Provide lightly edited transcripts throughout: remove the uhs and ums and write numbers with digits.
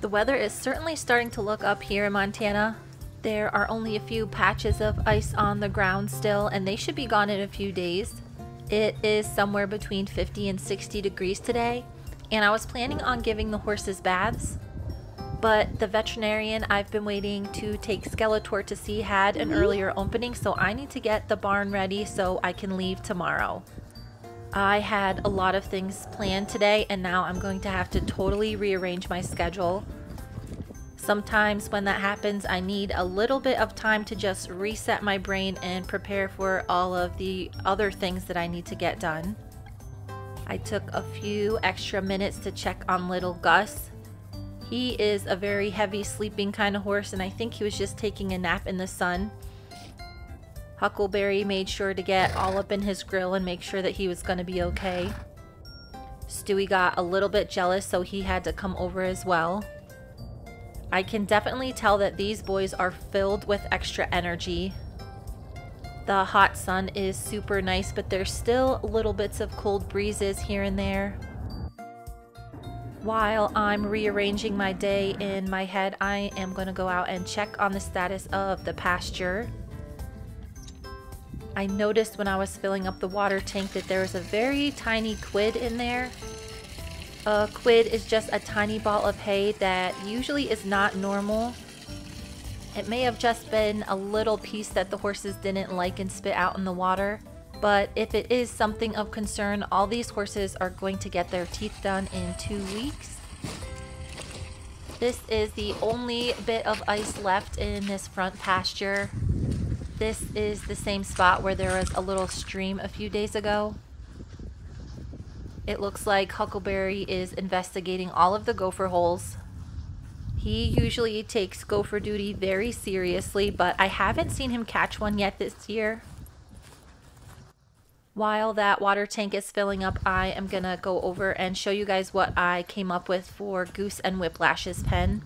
The weather is certainly starting to look up here in Montana. There are only a few patches of ice on the ground still, and they should be gone in a few days. It is somewhere between 50 and 60 degrees today, and I was planning on giving the horses baths, but the veterinarian I've been waiting to take Skeletor to see had an earlier opening, so I need to get the barn ready so I can leave tomorrow. I had a lot of things planned today, and now I'm going to have to totally rearrange my schedule. Sometimes when that happens, I need a little bit of time to just reset my brain and prepare for all of the other things that I need to get done. I took a few extra minutes to check on little Gus. He is a very heavy sleeping kind of horse, and I think he was just taking a nap in the sun. Huckleberry made sure to get all up in his grill and make sure that he was going to be okay. Stewie got a little bit jealous, so he had to come over as well. I can definitely tell that these boys are filled with extra energy. The hot sun is super nice, but there's still little bits of cold breezes here and there. While I'm rearranging my day in my head, I am going to go out and check on the status of the pasture. I noticed when I was filling up the water tank that there was a very tiny quid in there. A quid is just a tiny ball of hay that usually is not normal. It may have just been a little piece that the horses didn't like and spit out in the water, but if it is something of concern, all these horses are going to get their teeth done in 2 weeks. This is the only bit of ice left in this front pasture. This is the same spot where there was a little stream a few days ago. It looks like Huckleberry is investigating all of the gopher holes. He usually takes gopher duty very seriously, but I haven't seen him catch one yet this year. While that water tank is filling up, I am gonna go over and show you guys what I came up with for Goose and Whiplash's pen.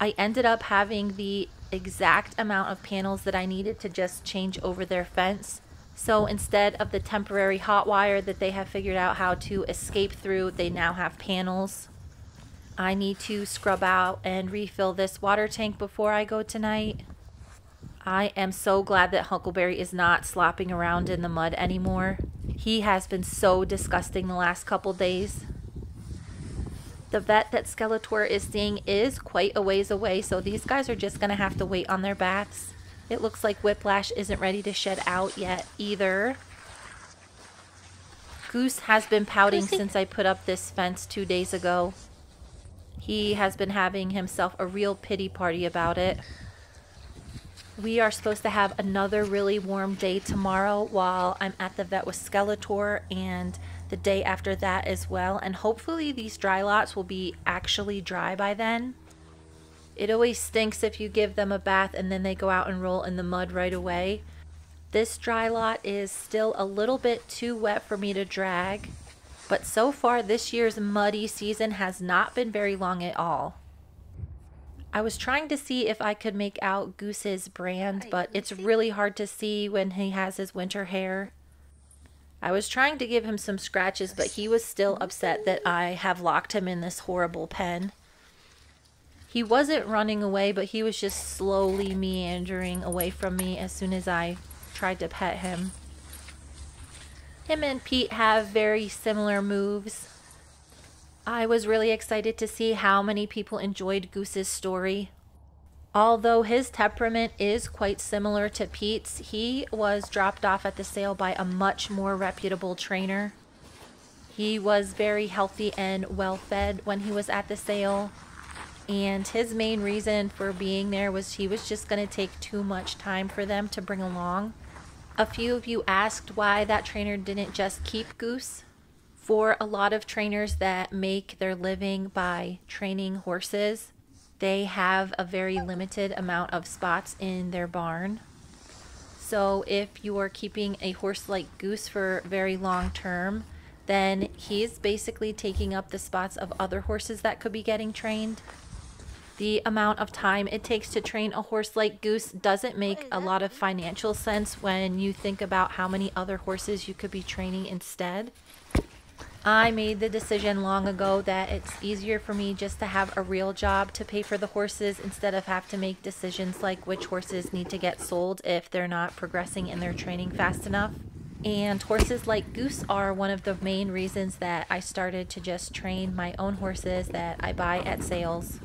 I ended up having the exact amount of panels that I needed to just change over their fence. So instead of the temporary hot wire that they have figured out how to escape through, they now have panels. I need to scrub out and refill this water tank before I go tonight. I am so glad that Huckleberry is not slopping around in the mud anymore. He has been so disgusting the last couple days. The vet that Skeletor is seeing is quite a ways away, so these guys are just going to have to wait on their baths. It looks like Whiplash isn't ready to shed out yet either. Goose has been pouting since I put up this fence 2 days ago. He has been having himself a real pity party about it. We are supposed to have another really warm day tomorrow while I'm at the vet with Skeletor, and the day after that as well. And hopefully these dry lots will be actually dry by then. It always stinks if you give them a bath and then they go out and roll in the mud right away. This dry lot is still a little bit too wet for me to drag, but so far this year's muddy season has not been very long at all. I was trying to see if I could make out Goose's brand, but it's really hard to see when he has his winter hair. I was trying to give him some scratches, but he was still upset that I have locked him in this horrible pen. He wasn't running away, but he was just slowly meandering away from me as soon as I tried to pet him. Him and Pete have very similar moves. I was really excited to see how many people enjoyed Goose's story. Although his temperament is quite similar to Pete's, he was dropped off at the sale by a much more reputable trainer. He was very healthy and well-fed when he was at the sale. And his main reason for being there was he was just going to take too much time for them to bring along. A few of you asked why that trainer didn't just keep Goose. For a lot of trainers that make their living by training horses, they have a very limited amount of spots in their barn. So if you are keeping a horse like Goose for very long term, then he's basically taking up the spots of other horses that could be getting trained. The amount of time it takes to train a horse like Goose doesn't make a lot of financial sense when you think about how many other horses you could be training instead. I made the decision long ago that it's easier for me just to have a real job to pay for the horses instead of have to make decisions like which horses need to get sold if they're not progressing in their training fast enough. And horses like Goose are one of the main reasons that I started to just train my own horses that I buy at sales.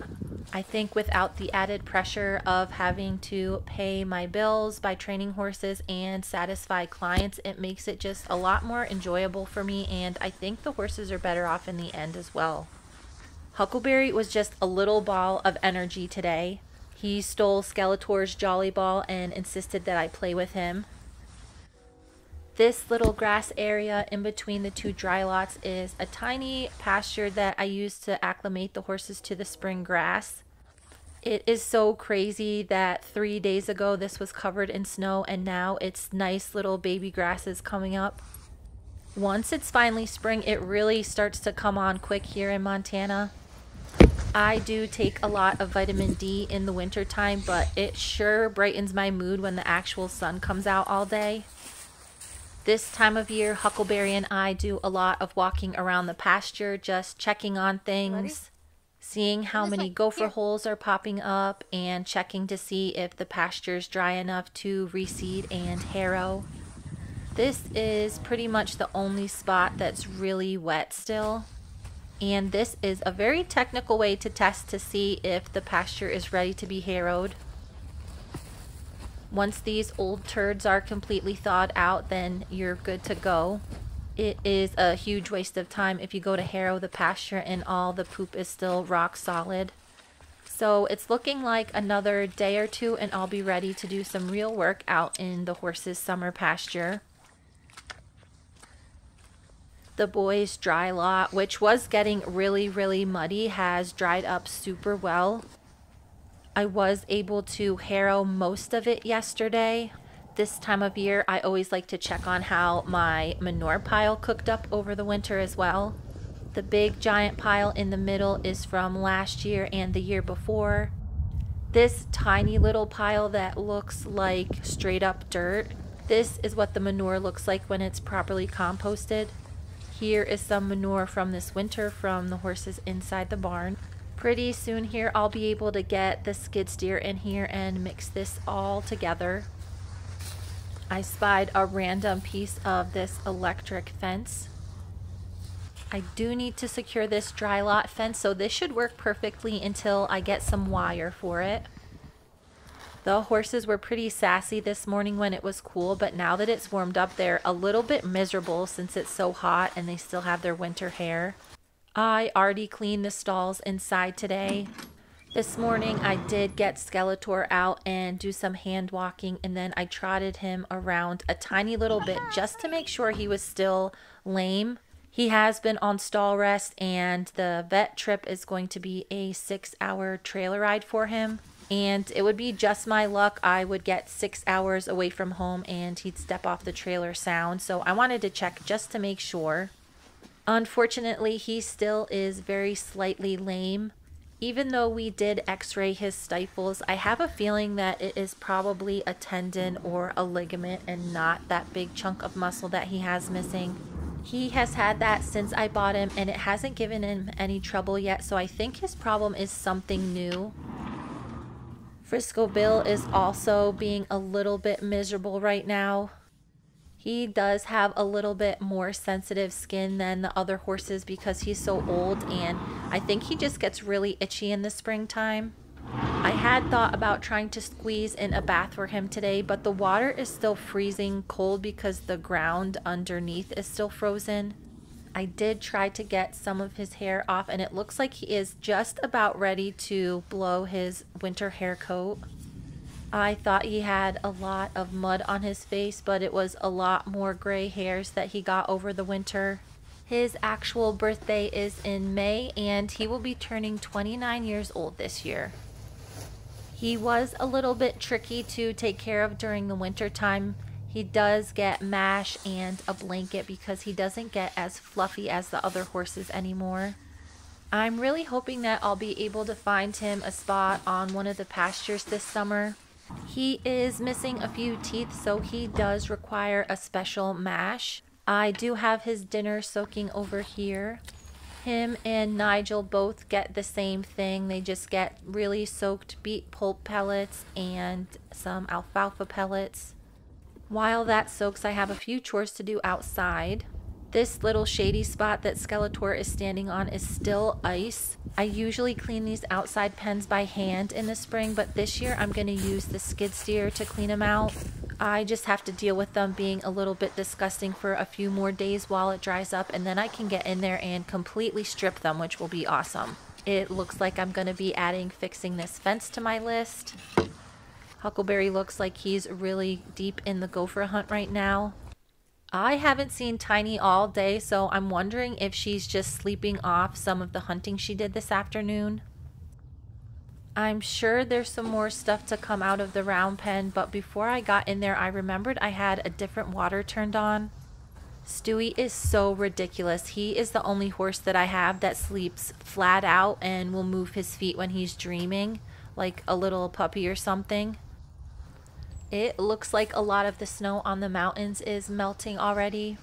I think without the added pressure of having to pay my bills by training horses and satisfy clients, it makes it just a lot more enjoyable for me, and I think the horses are better off in the end as well. Huckleberry was just a little ball of energy today. He stole Skeletor's Jolly Ball and insisted that I play with him. This little grass area in between the two dry lots is a tiny pasture that I use to acclimate the horses to the spring grass. It is so crazy that 3 days ago this was covered in snow and now it's nice little baby grasses coming up. Once it's finally spring, it really starts to come on quick here in Montana. I do take a lot of vitamin D in the wintertime, but it sure brightens my mood when the actual sun comes out all day. This time of year, Huckleberry and I do a lot of walking around the pasture, just checking on things, seeing how many gopher holes are popping up, and checking to see if the pasture's dry enough to reseed and harrow. This is pretty much the only spot that's really wet still. And this is a very technical way to test to see if the pasture is ready to be harrowed. Once these old turds are completely thawed out, then you're good to go. It is a huge waste of time if you go to harrow the pasture and all the poop is still rock solid. So it's looking like another day or two and I'll be ready to do some real work out in the horses' summer pasture. The boys' dry lot, which was getting really muddy, has dried up super well. I was able to harrow most of it yesterday. This time of year, I always like to check on how my manure pile cooked up over the winter as well. The big giant pile in the middle is from last year and the year before. This tiny little pile that looks like straight up dirt, this is what the manure looks like when it's properly composted. Here is some manure from this winter from the horses inside the barn. Pretty soon here, I'll be able to get the skid steer in here and mix this all together. I spied a random piece of this electric fence. I do need to secure this dry lot fence, so this should work perfectly until I get some wire for it. The horses were pretty sassy this morning when it was cool, but now that it's warmed up, they're a little bit miserable since it's so hot and they still have their winter hair. I already cleaned the stalls inside today. This morning I did get Skeletor out and do some hand walking, and then I trotted him around a tiny little bit just to make sure he was still lame. He has been on stall rest and the vet trip is going to be a 6-hour trailer ride for him. And it would be just my luck I would get 6 hours away from home and he'd step off the trailer sound, so I wanted to check just to make sure. Unfortunately, he still is very slightly lame. Even though we did x-ray his stifles, I have a feeling that it is probably a tendon or a ligament and not that big chunk of muscle that he has missing. He has had that since I bought him and it hasn't given him any trouble yet, so I think his problem is something new. Frisco Bill is also being a little bit miserable right now. He does have a little bit more sensitive skin than the other horses because he's so old, and I think he just gets really itchy in the springtime. I had thought about trying to squeeze in a bath for him today, but the water is still freezing cold because the ground underneath is still frozen. I did try to get some of his hair off, and it looks like he is just about ready to blow his winter hair coat. I thought he had a lot of mud on his face, but it was a lot more gray hairs that he got over the winter. His actual birthday is in May, and he will be turning 29 years old this year. He was a little bit tricky to take care of during the winter time. He does get mash and a blanket because he doesn't get as fluffy as the other horses anymore. I'm really hoping that I'll be able to find him a spot on one of the pastures this summer. He is missing a few teeth, so he does require a special mash. I do have his dinner soaking over here. Him and Nigel both get the same thing. They just get really soaked beet pulp pellets and some alfalfa pellets. While that soaks, I have a few chores to do outside. This little shady spot that Skeletor is standing on is still ice. I usually clean these outside pens by hand in the spring, but this year I'm going to use the skid steer to clean them out. I just have to deal with them being a little bit disgusting for a few more days while it dries up, and then I can get in there and completely strip them, which will be awesome. It looks like I'm going to be adding fixing this fence to my list. Huckleberry looks like he's really deep in the gopher hunt right now. I haven't seen Tiny all day, so I'm wondering if she's just sleeping off some of the hunting she did this afternoon. I'm sure there's some more stuff to come out of the round pen, but before I got in there, I remembered I had a different water turned on. Stewie is so ridiculous. He is the only horse that I have that sleeps flat out and will move his feet when he's dreaming, like a little puppy or something. It looks like a lot of the snow on the mountains is melting already.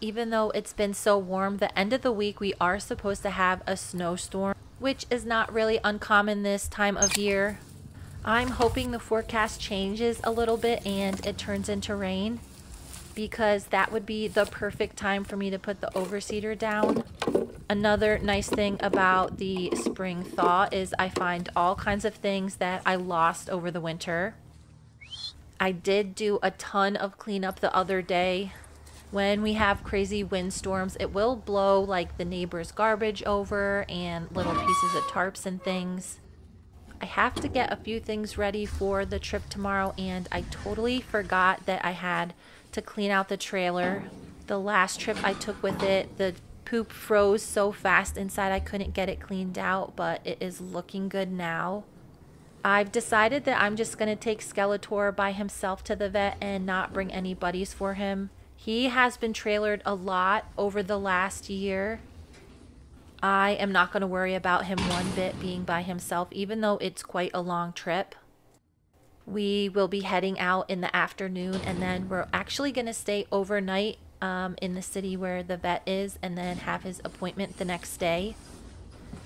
Even though it's been so warm, the end of the week we are supposed to have a snowstorm, which is not really uncommon this time of year. I'm hoping the forecast changes a little bit and it turns into rain, because that would be the perfect time for me to put the overseeder down. Another nice thing about the spring thaw is I find all kinds of things that I lost over the winter. I did do a ton of cleanup the other day. When we have crazy windstorms, it will blow like the neighbor's garbage over and little pieces of tarps and things. I have to get a few things ready for the trip tomorrow, and I totally forgot that I had to clean out the trailer. The last trip I took with it, the poop froze so fast inside I couldn't get it cleaned out, but it is looking good now. I've decided that I'm just going to take Skeletor by himself to the vet and not bring any buddies for him. He has been trailered a lot over the last year. I am not going to worry about him one bit being by himself, even though it's quite a long trip. We will be heading out in the afternoon, and then we're actually going to stay overnight in the city where the vet is, and then have his appointment the next day.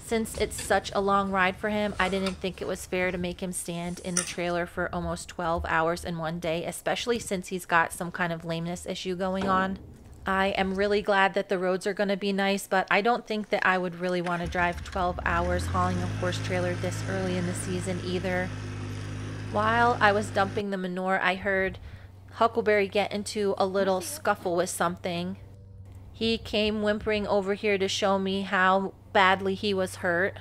Since it's such a long ride for him, I didn't think it was fair to make him stand in the trailer for almost 12 hours in one day, especially since he's got some kind of lameness issue going on. I am really glad that the roads are going to be nice, but I don't think that I would really want to drive 12 hours hauling a horse trailer this early in the season either. While I was dumping the manure, I heard Huckleberry get into a little scuffle with something. He came whimpering over here to show me how badly he was hurt,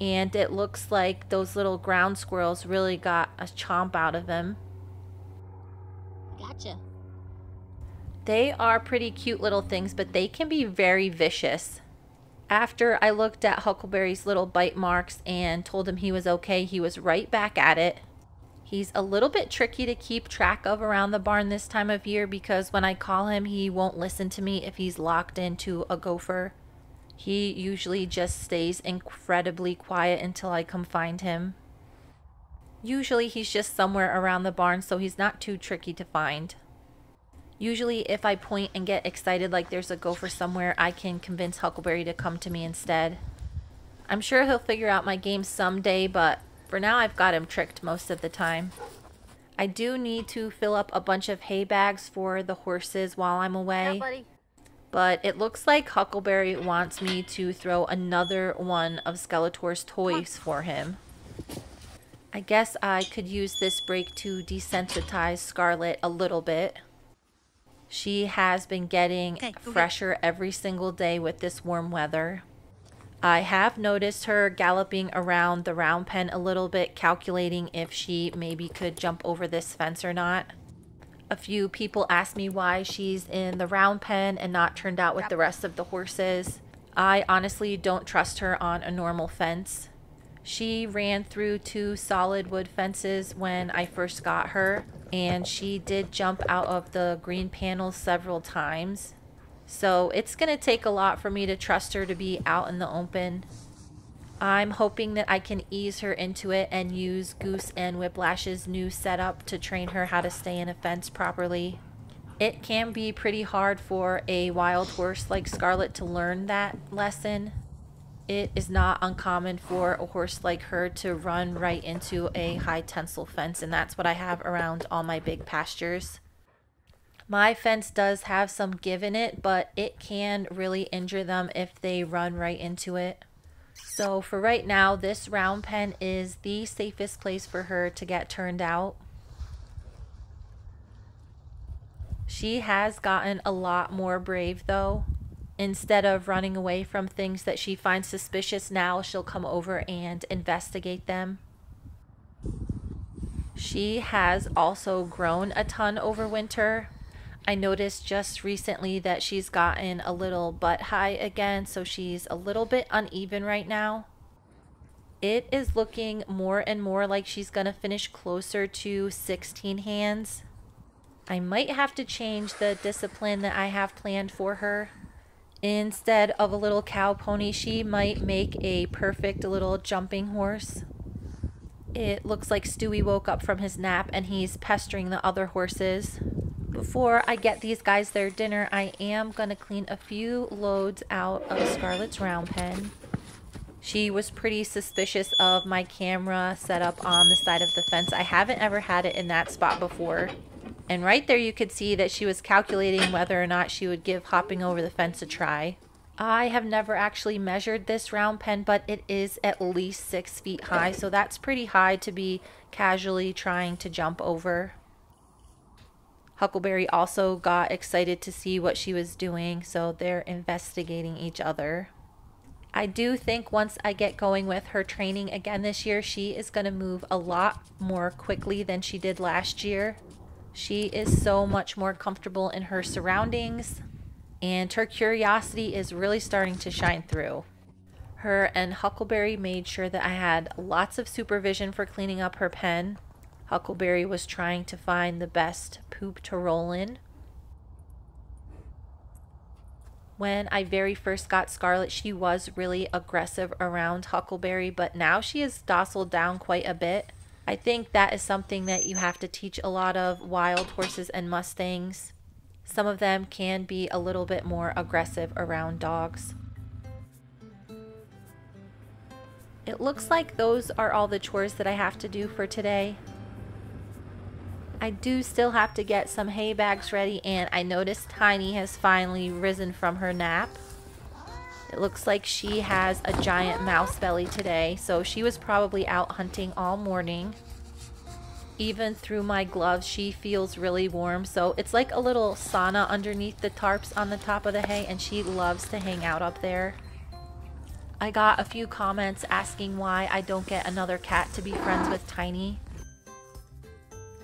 and it looks like those little ground squirrels really got a chomp out of him. Gotcha. They are pretty cute little things, but they can be very vicious. After I looked at Huckleberry's little bite marks and told him he was okay, he was right back at it. He's a little bit tricky to keep track of around the barn this time of year, because when I call him, he won't listen to me if he's locked into a gopher. He usually just stays incredibly quiet until I come find him. Usually he's just somewhere around the barn, so he's not too tricky to find. Usually if I point and get excited like there's a gopher somewhere, I can convince Huckleberry to come to me instead. I'm sure he'll figure out my game someday, but for now I've got him tricked most of the time. I do need to fill up a bunch of hay bags for the horses while I'm away. Yeah, but it looks like Huckleberry wants me to throw another one of Skeletor's toys for him. I guess I could use this break to desensitize Scarlet a little bit. She has been getting fresher every single day with this warm weather. I have noticed her galloping around the round pen a little bit, calculating if she maybe could jump over this fence or not. A few people asked me why she's in the round pen and not turned out with the rest of the horses. I honestly don't trust her on a normal fence. She ran through 2 solid wood fences when I first got her, and she did jump out of the green panels several times. So it's going to take a lot for me to trust her to be out in the open. I'm hoping that I can ease her into it and use Goose and Whiplash's new setup to train her how to stay in a fence properly. It can be pretty hard for a wild horse like Scarlet to learn that lesson. It is not uncommon for a horse like her to run right into a high tensile fence, and that's what I have around all my big pastures. My fence does have some give in it, but it can really injure them if they run right into it. So for right now, this round pen is the safest place for her to get turned out. She has gotten a lot more brave though. Instead of running away from things that she finds suspicious now, she'll come over and investigate them. She has also grown a ton over winter. I noticed just recently that she's gotten a little butt high again, so she's a little bit uneven right now. It is looking more and more like she's going to finish closer to 16 hands. I might have to change the discipline that I have planned for her. Instead of a little cow pony, she might make a perfect little jumping horse. It looks like Stewie woke up from his nap and he's pestering the other horses. Before I get these guys their dinner, I am going to clean a few loads out of Scarlet's round pen. She was pretty suspicious of my camera set up on the side of the fence. I haven't ever had it in that spot before. And right there you could see that she was calculating whether or not she would give hopping over the fence a try. I have never actually measured this round pen, but it is at least 6 feet high, so that's pretty high to be casually trying to jump over. Huckleberry also got excited to see what she was doing, so they're investigating each other. I do think once I get going with her training again this year, she is going to move a lot more quickly than she did last year. She is so much more comfortable in her surroundings, and her curiosity is really starting to shine through. Her and Huckleberry made sure that I had lots of supervision for cleaning up her pen. Huckleberry was trying to find the best poop to roll in. When I very first got Scarlet, she was really aggressive around Huckleberry, but now she has dociled down quite a bit. I think that is something that you have to teach a lot of wild horses and Mustangs. Some of them can be a little bit more aggressive around dogs. It looks like those are all the chores that I have to do for today. I do still have to get some hay bags ready, and I noticed Tiny has finally risen from her nap. It looks like she has a giant mouse belly today, so she was probably out hunting all morning. Even through my gloves, she feels really warm, so it's like a little sauna underneath the tarps on the top of the hay, and she loves to hang out up there. I got a few comments asking why I don't get another cat to be friends with Tiny.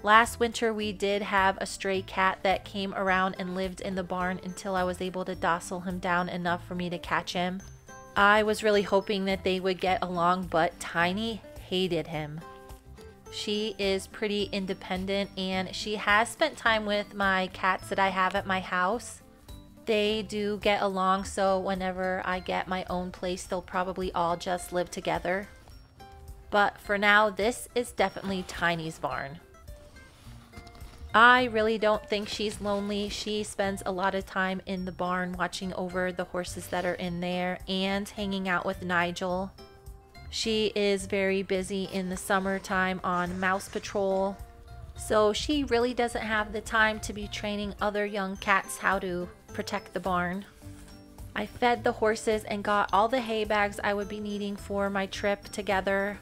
Last winter, we did have a stray cat that came around and lived in the barn until I was able to docile him down enough for me to catch him. I was really hoping that they would get along, but Tiny hated him. She is pretty independent, and she has spent time with my cats that I have at my house. They do get along, so whenever I get my own place, they'll probably all just live together. But for now, this is definitely Tiny's barn. I really don't think she's lonely. She spends a lot of time in the barn watching over the horses that are in there and hanging out with Nigel. She is very busy in the summertime on mouse patrol, so she really doesn't have the time to be training other young cats how to protect the barn. I fed the horses and got all the hay bags I would be needing for my trip together.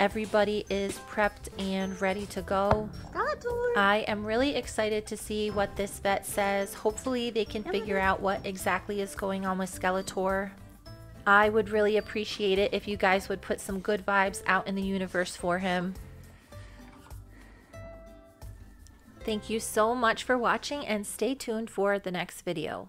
Everybody is prepped and ready to go. I am really excited to see what this vet says. Hopefully they can figure out what exactly is going on with Skeletor. I would really appreciate it if you guys would put some good vibes out in the universe for him. Thank you so much for watching, and stay tuned for the next video.